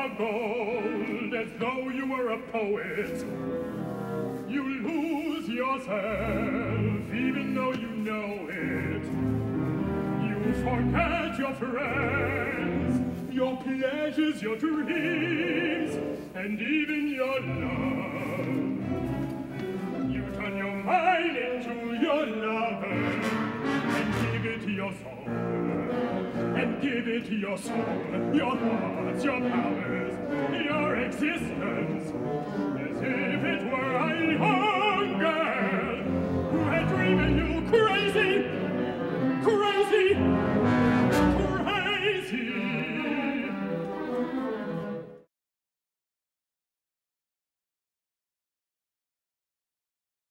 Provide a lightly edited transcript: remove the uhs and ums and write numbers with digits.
your gold as though you were a poet. You lose yourself even though you know it. You forget your friends, your pleasures, your dreams, and even your love. You turn your mind into your lover and give it to your soul. And give it to your soul, your thoughts, your powers, your existence, as if it were a hunger.